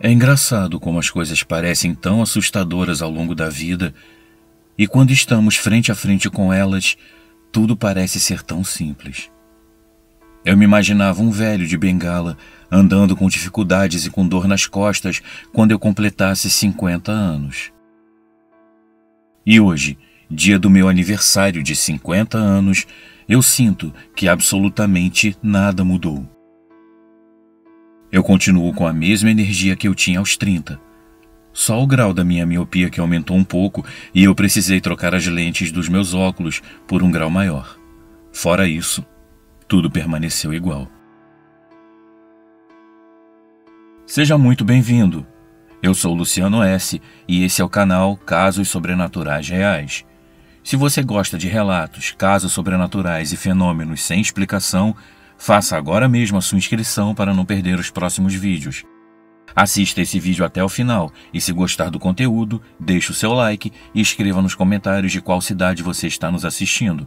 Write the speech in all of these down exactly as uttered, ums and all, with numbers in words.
É engraçado como as coisas parecem tão assustadoras ao longo da vida, e quando estamos frente a frente com elas, tudo parece ser tão simples. Eu me imaginava um velho de bengala, andando com dificuldades e com dor nas costas quando eu completasse cinquenta anos. E hoje, dia do meu aniversário de cinquenta anos, eu sinto que absolutamente nada mudou. Eu continuo com a mesma energia que eu tinha aos trinta. Só o grau da minha miopia que aumentou um pouco e eu precisei trocar as lentes dos meus óculos por um grau maior. Fora isso, tudo permaneceu igual. Seja muito bem-vindo. Eu sou Luciano S. e esse é o canal Casos Sobrenaturais Reais. Se você gosta de relatos, casos sobrenaturais e fenômenos sem explicação, faça agora mesmo a sua inscrição para não perder os próximos vídeos. Assista esse vídeo até o final e, se gostar do conteúdo, deixe o seu like e escreva nos comentários de qual cidade você está nos assistindo.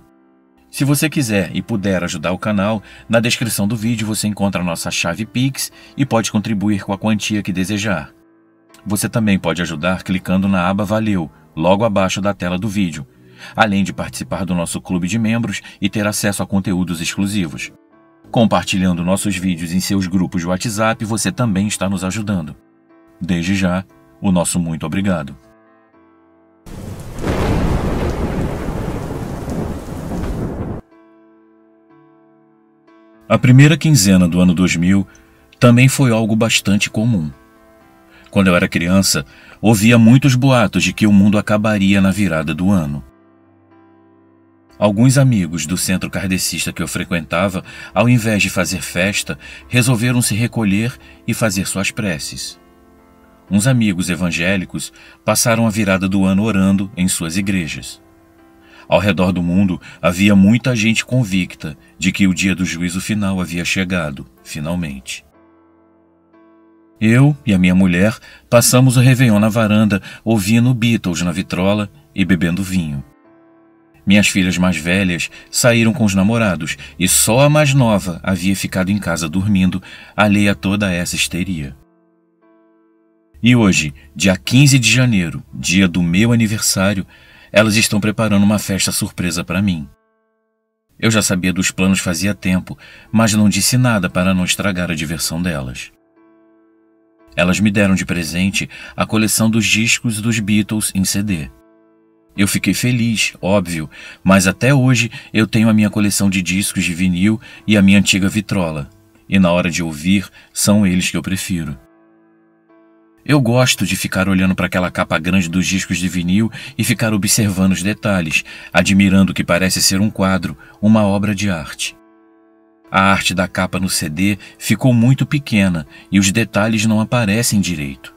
Se você quiser e puder ajudar o canal, na descrição do vídeo você encontra a nossa chave Pix e pode contribuir com a quantia que desejar. Você também pode ajudar clicando na aba Valeu, logo abaixo da tela do vídeo, além de participar do nosso clube de membros e ter acesso a conteúdos exclusivos. Compartilhando nossos vídeos em seus grupos de WhatsApp, você também está nos ajudando. Desde já, o nosso muito obrigado. A primeira quinzena do ano dois mil também foi algo bastante comum. Quando eu era criança, ouvia muitos boatos de que o mundo acabaria na virada do ano. Alguns amigos do centro kardecista que eu frequentava, ao invés de fazer festa, resolveram se recolher e fazer suas preces. Uns amigos evangélicos passaram a virada do ano orando em suas igrejas. Ao redor do mundo, havia muita gente convicta de que o dia do juízo final havia chegado, finalmente. Eu e a minha mulher passamos o Réveillon na varanda, ouvindo Beatles na vitrola e bebendo vinho. Minhas filhas mais velhas saíram com os namorados e só a mais nova havia ficado em casa dormindo, alheia a toda essa histeria. E hoje, dia quinze de janeiro, dia do meu aniversário, elas estão preparando uma festa surpresa para mim. Eu já sabia dos planos fazia tempo, mas não disse nada para não estragar a diversão delas. Elas me deram de presente a coleção dos discos dos Beatles em C D. Eu fiquei feliz, óbvio, mas até hoje eu tenho a minha coleção de discos de vinil e a minha antiga vitrola, e na hora de ouvir, são eles que eu prefiro. Eu gosto de ficar olhando para aquela capa grande dos discos de vinil e ficar observando os detalhes, admirando o que parece ser um quadro, uma obra de arte. A arte da capa no C D ficou muito pequena e os detalhes não aparecem direito.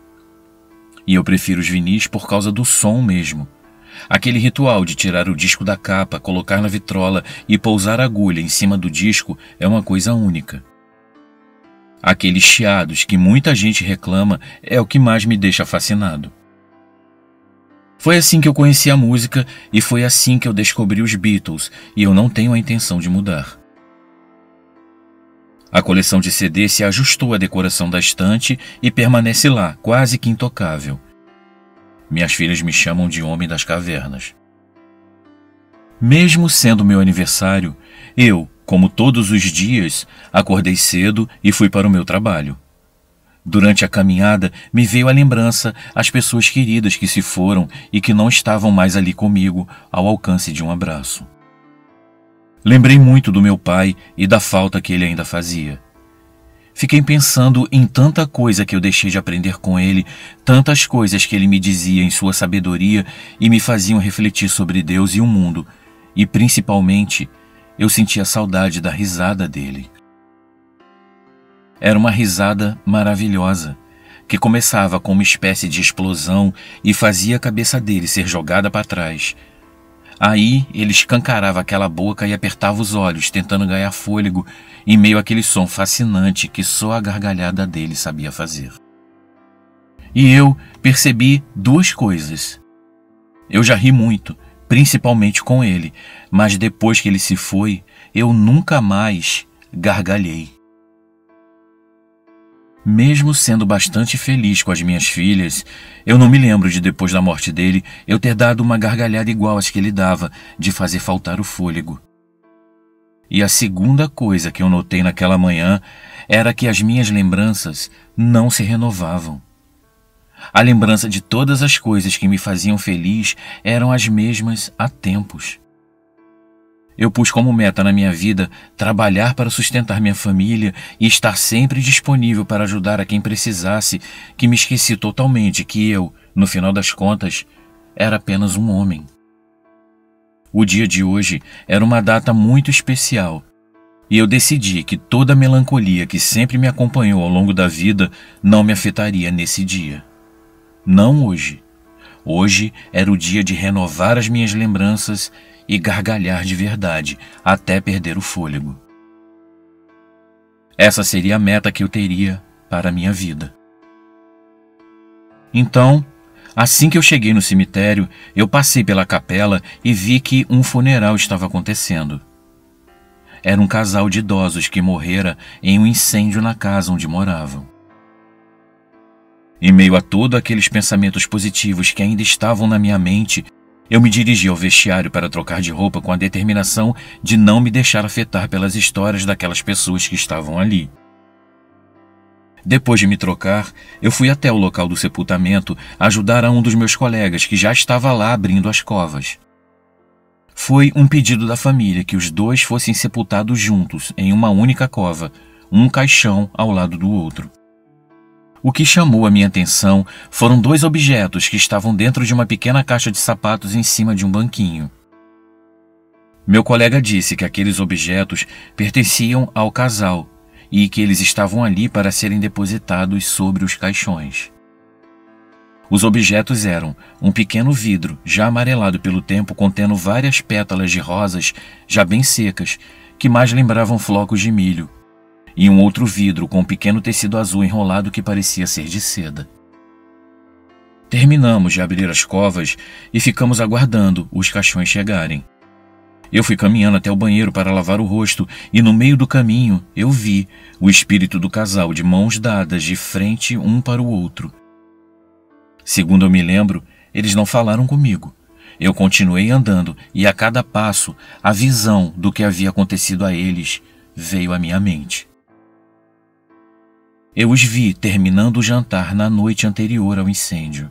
E eu prefiro os vinis por causa do som mesmo. Aquele ritual de tirar o disco da capa, colocar na vitrola e pousar a agulha em cima do disco é uma coisa única. Aqueles chiados que muita gente reclama é o que mais me deixa fascinado. Foi assim que eu conheci a música e foi assim que eu descobri os Beatles, e eu não tenho a intenção de mudar. A coleção de C D se ajustou à decoração da estante e permanece lá, quase que intocável. Minhas filhas me chamam de Homem das Cavernas. Mesmo sendo meu aniversário, eu, como todos os dias, acordei cedo e fui para o meu trabalho. Durante a caminhada, me veio à lembrança as pessoas queridas que se foram e que não estavam mais ali comigo, ao alcance de um abraço. Lembrei muito do meu pai e da falta que ele ainda fazia. Fiquei pensando em tanta coisa que eu deixei de aprender com ele, tantas coisas que ele me dizia em sua sabedoria e me faziam refletir sobre Deus e o mundo, e principalmente, eu sentia saudade da risada dele. Era uma risada maravilhosa, que começava com uma espécie de explosão e fazia a cabeça dele ser jogada para trás. Aí ele escancarava aquela boca e apertava os olhos, tentando ganhar fôlego, em meio àquele som fascinante que só a gargalhada dele sabia fazer. E eu percebi duas coisas. Eu já ri muito, principalmente com ele, mas depois que ele se foi, eu nunca mais gargalhei. Mesmo sendo bastante feliz com as minhas filhas, eu não me lembro de, depois da morte dele, eu ter dado uma gargalhada igual às que ele dava, de fazer faltar o fôlego. E a segunda coisa que eu notei naquela manhã era que as minhas lembranças não se renovavam. A lembrança de todas as coisas que me faziam feliz eram as mesmas há tempos. Eu pus como meta na minha vida trabalhar para sustentar minha família e estar sempre disponível para ajudar a quem precisasse, que me esqueci totalmente que eu, no final das contas, era apenas um homem. O dia de hoje era uma data muito especial e eu decidi que toda a melancolia que sempre me acompanhou ao longo da vida não me afetaria nesse dia. Não hoje. Hoje era o dia de renovar as minhas lembranças e gargalhar de verdade, até perder o fôlego. Essa seria a meta que eu teria para a minha vida. Então, assim que eu cheguei no cemitério, eu passei pela capela e vi que um funeral estava acontecendo. Era um casal de idosos que morrera em um incêndio na casa onde moravam. Em meio a todos aqueles pensamentos positivos que ainda estavam na minha mente, eu me dirigi ao vestiário para trocar de roupa com a determinação de não me deixar afetar pelas histórias daquelas pessoas que estavam ali. Depois de me trocar, eu fui até o local do sepultamento ajudar a um dos meus colegas que já estava lá abrindo as covas. Foi um pedido da família que os dois fossem sepultados juntos em uma única cova, um caixão ao lado do outro. O que chamou a minha atenção foram dois objetos que estavam dentro de uma pequena caixa de sapatos em cima de um banquinho. Meu colega disse que aqueles objetos pertenciam ao casal e que eles estavam ali para serem depositados sobre os caixões. Os objetos eram um pequeno vidro já amarelado pelo tempo contendo várias pétalas de rosas já bem secas, que mais lembravam flocos de milho, e um outro vidro com um pequeno tecido azul enrolado que parecia ser de seda. Terminamos de abrir as covas e ficamos aguardando os caixões chegarem. Eu fui caminhando até o banheiro para lavar o rosto e, no meio do caminho, eu vi o espírito do casal de mãos dadas de frente um para o outro. Segundo eu me lembro, eles não falaram comigo. Eu continuei andando e, a cada passo, a visão do que havia acontecido a eles veio à minha mente. Eu os vi terminando o jantar na noite anterior ao incêndio.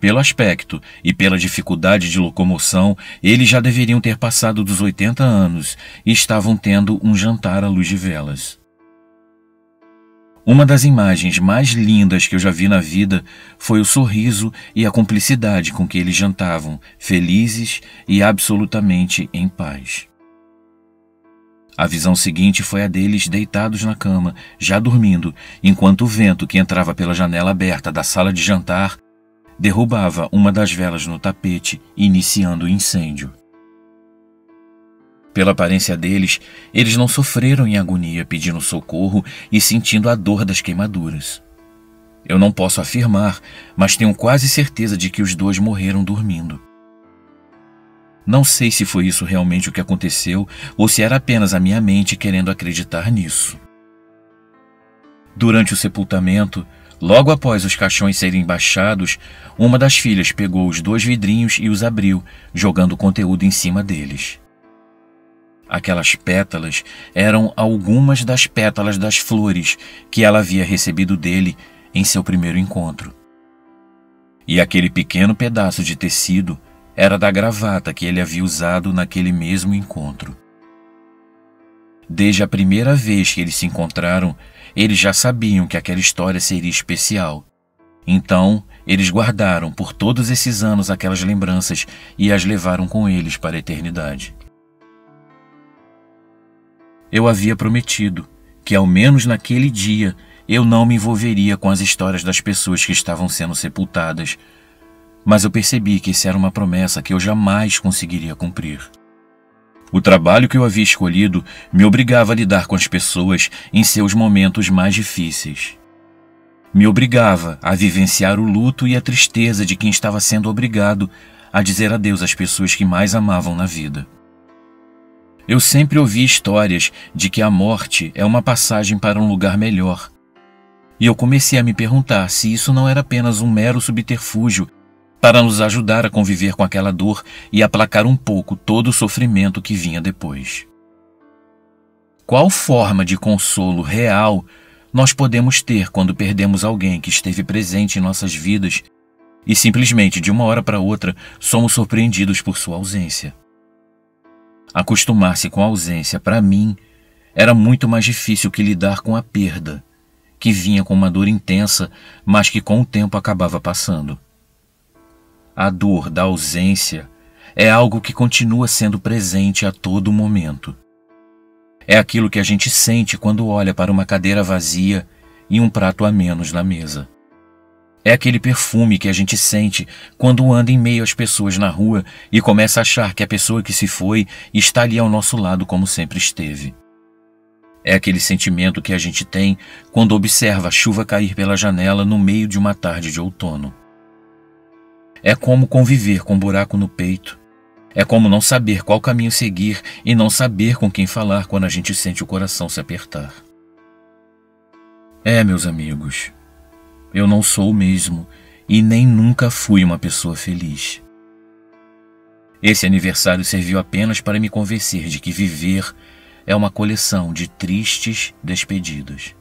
Pelo aspecto e pela dificuldade de locomoção, eles já deveriam ter passado dos oitenta anos e estavam tendo um jantar à luz de velas. Uma das imagens mais lindas que eu já vi na vida foi o sorriso e a cumplicidade com que eles jantavam, felizes e absolutamente em paz. A visão seguinte foi a deles deitados na cama, já dormindo, enquanto o vento que entrava pela janela aberta da sala de jantar derrubava uma das velas no tapete, iniciando o incêndio. Pela aparência deles, eles não sofreram em agonia pedindo socorro e sentindo a dor das queimaduras. Eu não posso afirmar, mas tenho quase certeza de que os dois morreram dormindo. Não sei se foi isso realmente o que aconteceu ou se era apenas a minha mente querendo acreditar nisso. Durante o sepultamento, logo após os caixões serem baixados, uma das filhas pegou os dois vidrinhos e os abriu, jogando o conteúdo em cima deles. Aquelas pétalas eram algumas das pétalas das flores que ela havia recebido dele em seu primeiro encontro. E aquele pequeno pedaço de tecido era da gravata que ele havia usado naquele mesmo encontro. Desde a primeira vez que eles se encontraram, eles já sabiam que aquela história seria especial. Então, eles guardaram por todos esses anos aquelas lembranças e as levaram com eles para a eternidade. Eu havia prometido que, ao menos naquele dia, eu não me envolveria com as histórias das pessoas que estavam sendo sepultadas, mas eu percebi que isso era uma promessa que eu jamais conseguiria cumprir. O trabalho que eu havia escolhido me obrigava a lidar com as pessoas em seus momentos mais difíceis. Me obrigava a vivenciar o luto e a tristeza de quem estava sendo obrigado a dizer adeus às pessoas que mais amavam na vida. Eu sempre ouvi histórias de que a morte é uma passagem para um lugar melhor, e eu comecei a me perguntar se isso não era apenas um mero subterfúgio para nos ajudar a conviver com aquela dor e aplacar um pouco todo o sofrimento que vinha depois. Qual forma de consolo real nós podemos ter quando perdemos alguém que esteve presente em nossas vidas e simplesmente de uma hora para outra somos surpreendidos por sua ausência? Acostumar-se com a ausência, para mim, era muito mais difícil que lidar com a perda, que vinha com uma dor intensa, mas que com o tempo acabava passando. A dor da ausência é algo que continua sendo presente a todo momento. É aquilo que a gente sente quando olha para uma cadeira vazia e um prato a menos na mesa. É aquele perfume que a gente sente quando anda em meio às pessoas na rua e começa a achar que a pessoa que se foi está ali ao nosso lado como sempre esteve. É aquele sentimento que a gente tem quando observa a chuva cair pela janela no meio de uma tarde de outono. É como conviver com um buraco no peito. É como não saber qual caminho seguir e não saber com quem falar quando a gente sente o coração se apertar. É, meus amigos, eu não sou o mesmo e nem nunca fui uma pessoa feliz. Esse aniversário serviu apenas para me convencer de que viver é uma coleção de tristes despedidas.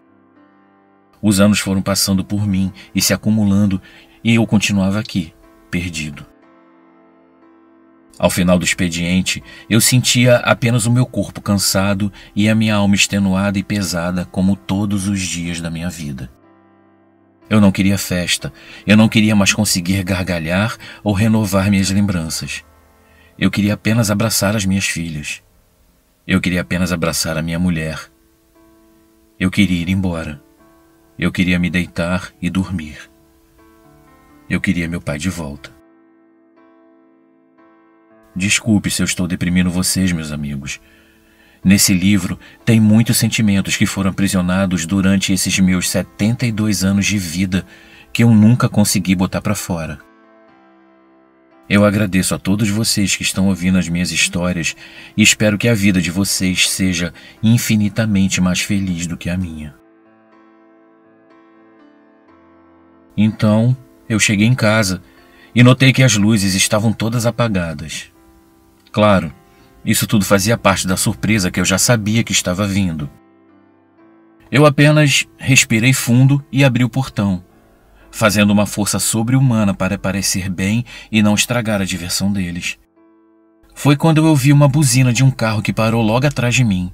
Os anos foram passando por mim e se acumulando e eu continuava aqui, perdido. Ao final do expediente, eu sentia apenas o meu corpo cansado e a minha alma extenuada e pesada como todos os dias da minha vida. Eu não queria festa, eu não queria mais conseguir gargalhar ou renovar minhas lembranças. Eu queria apenas abraçar as minhas filhas. Eu queria apenas abraçar a minha mulher. Eu queria ir embora. Eu queria me deitar e dormir. Eu queria meu pai de volta. Desculpe se eu estou deprimindo vocês, meus amigos. Nesse livro tem muitos sentimentos que foram aprisionados durante esses meus setenta e dois anos de vida que eu nunca consegui botar para fora. Eu agradeço a todos vocês que estão ouvindo as minhas histórias e espero que a vida de vocês seja infinitamente mais feliz do que a minha. Então, eu cheguei em casa e notei que as luzes estavam todas apagadas. Claro, isso tudo fazia parte da surpresa que eu já sabia que estava vindo. Eu apenas respirei fundo e abri o portão, fazendo uma força sobre-humana para parecer bem e não estragar a diversão deles. Foi quando eu ouvi uma buzina de um carro que parou logo atrás de mim.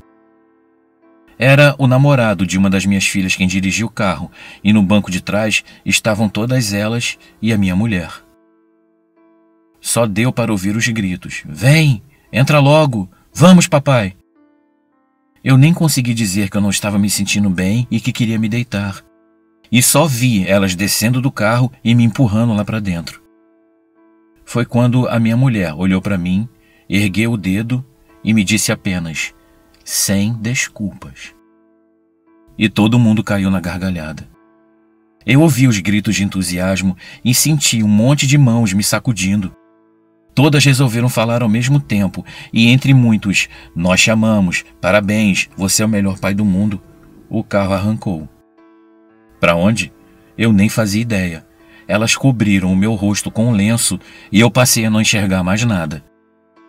Era o namorado de uma das minhas filhas quem dirigia o carro, e no banco de trás estavam todas elas e a minha mulher. Só deu para ouvir os gritos. Vem! Entra logo! Vamos, papai! Eu nem consegui dizer que eu não estava me sentindo bem e que queria me deitar. E só vi elas descendo do carro e me empurrando lá para dentro. Foi quando a minha mulher olhou para mim, ergueu o dedo e me disse apenas, sem desculpas. E todo mundo caiu na gargalhada. Eu ouvi os gritos de entusiasmo e senti um monte de mãos me sacudindo. Todas resolveram falar ao mesmo tempo e entre muitos, nós te amamos, parabéns, você é o melhor pai do mundo, o carro arrancou. Para onde? Eu nem fazia ideia. Elas cobriram o meu rosto com um lenço e eu passei a não enxergar mais nada.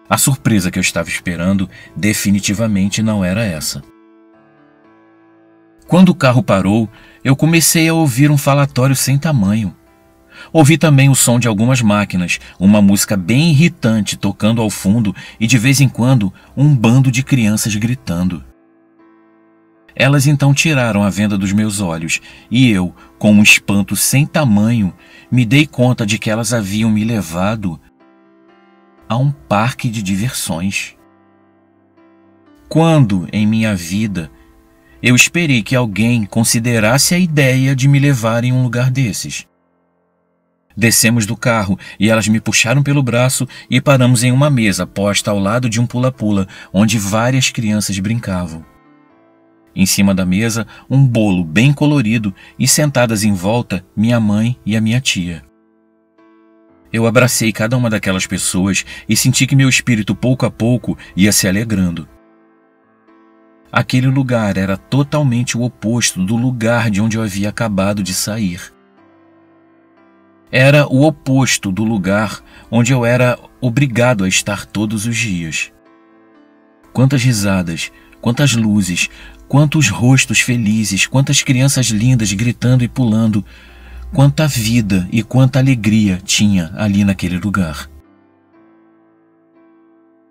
A surpresa que eu estava esperando definitivamente não era essa. Quando o carro parou, eu comecei a ouvir um falatório sem tamanho. Ouvi também o som de algumas máquinas, uma música bem irritante tocando ao fundo e de vez em quando um bando de crianças gritando. Elas então tiraram a venda dos meus olhos e eu, com um espanto sem tamanho, me dei conta de que elas haviam me levado a um parque de diversões. Quando, em minha vida, eu esperei que alguém considerasse a ideia de me levar em um lugar desses? Descemos do carro e elas me puxaram pelo braço e paramos em uma mesa posta ao lado de um pula-pula, onde várias crianças brincavam. Em cima da mesa, um bolo bem colorido e sentadas em volta, minha mãe e a minha tia. Eu abracei cada uma daquelas pessoas e senti que meu espírito pouco a pouco ia se alegrando. Aquele lugar era totalmente o oposto do lugar de onde eu havia acabado de sair. Era o oposto do lugar onde eu era obrigado a estar todos os dias. Quantas risadas, quantas luzes, quantos rostos felizes, quantas crianças lindas gritando e pulando, quanta vida e quanta alegria tinha ali naquele lugar.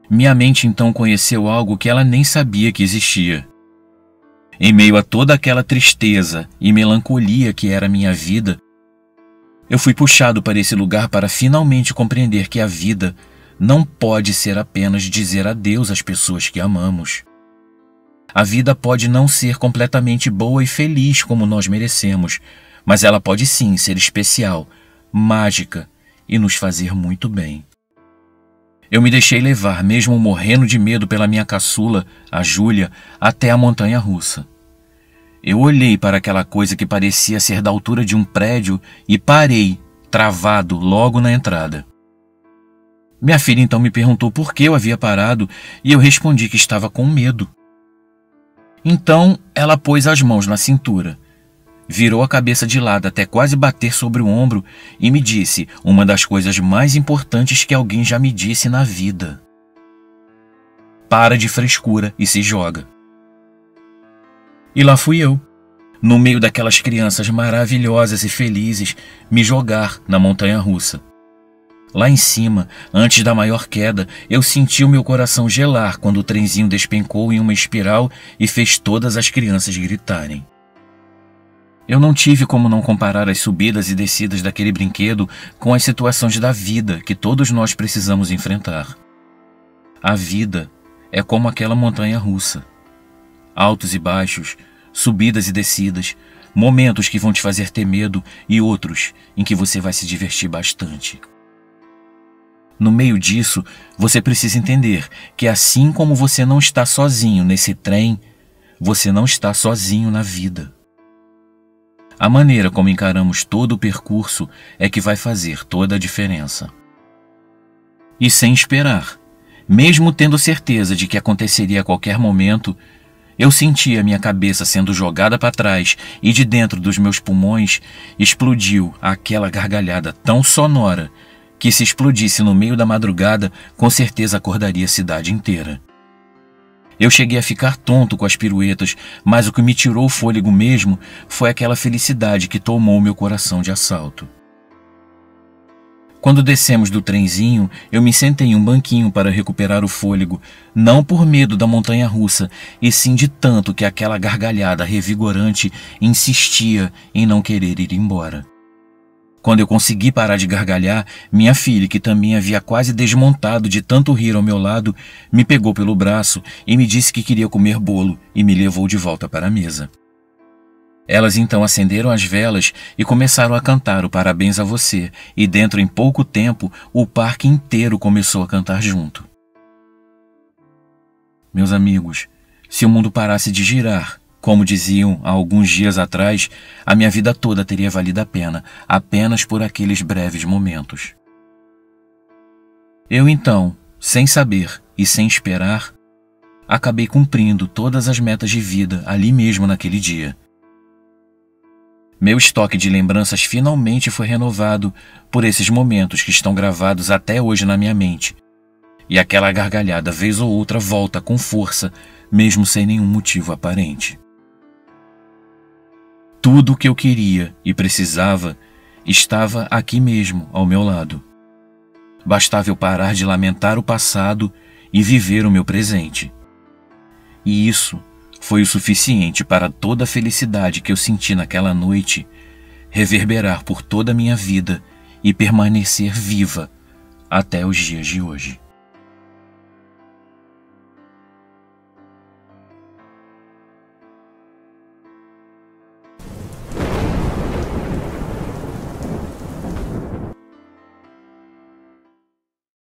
Minha mente então conheceu algo que ela nem sabia que existia. Em meio a toda aquela tristeza e melancolia que era minha vida, eu fui puxado para esse lugar para finalmente compreender que a vida não pode ser apenas dizer adeus às pessoas que amamos. A vida pode não ser completamente boa e feliz como nós merecemos, mas ela pode sim ser especial, mágica e nos fazer muito bem. Eu me deixei levar, mesmo morrendo de medo pela minha caçula, a Júlia, até a montanha-russa. Eu olhei para aquela coisa que parecia ser da altura de um prédio e parei, travado, logo na entrada. Minha filha então me perguntou por que eu havia parado e eu respondi que estava com medo. Então ela pôs as mãos na cintura, virou a cabeça de lado até quase bater sobre o ombro e me disse uma das coisas mais importantes que alguém já me disse na vida. Para de frescura e se joga. E lá fui eu, no meio daquelas crianças maravilhosas e felizes, me jogar na montanha-russa. Lá em cima, antes da maior queda, eu senti o meu coração gelar quando o trenzinho despencou em uma espiral e fez todas as crianças gritarem. Eu não tive como não comparar as subidas e descidas daquele brinquedo com as situações da vida que todos nós precisamos enfrentar. A vida é como aquela montanha-russa. Altos e baixos, subidas e descidas, momentos que vão te fazer ter medo e outros em que você vai se divertir bastante. No meio disso, você precisa entender que assim como você não está sozinho nesse trem, você não está sozinho na vida. A maneira como encaramos todo o percurso é que vai fazer toda a diferença. E sem esperar, mesmo tendo certeza de que aconteceria a qualquer momento, eu sentia minha cabeça sendo jogada para trás e de dentro dos meus pulmões explodiu aquela gargalhada tão sonora que se explodisse no meio da madrugada com certeza acordaria a cidade inteira. Eu cheguei a ficar tonto com as piruetas, mas o que me tirou o fôlego mesmo foi aquela felicidade que tomou meu coração de assalto. Quando descemos do trenzinho, eu me sentei em um banquinho para recuperar o fôlego, não por medo da montanha-russa, e sim de tanto que aquela gargalhada revigorante insistia em não querer ir embora. Quando eu consegui parar de gargalhar, minha filha, que também havia quase desmontado de tanto rir ao meu lado, me pegou pelo braço e me disse que queria comer bolo e me levou de volta para a mesa. Elas então acenderam as velas e começaram a cantar o parabéns a você, e dentro em pouco tempo o parque inteiro começou a cantar junto. Meus amigos, se o mundo parasse de girar, como diziam há alguns dias atrás, a minha vida toda teria valido a pena, apenas por aqueles breves momentos. Eu então, sem saber e sem esperar, acabei cumprindo todas as metas de vida ali mesmo naquele dia. Meu estoque de lembranças finalmente foi renovado por esses momentos que estão gravados até hoje na minha mente. E aquela gargalhada vez ou outra volta com força, mesmo sem nenhum motivo aparente. Tudo o que eu queria e precisava estava aqui mesmo, ao meu lado. Bastava eu parar de lamentar o passado e viver o meu presente. E isso foi o suficiente para toda a felicidade que eu senti naquela noite reverberar por toda a minha vida e permanecer viva até os dias de hoje.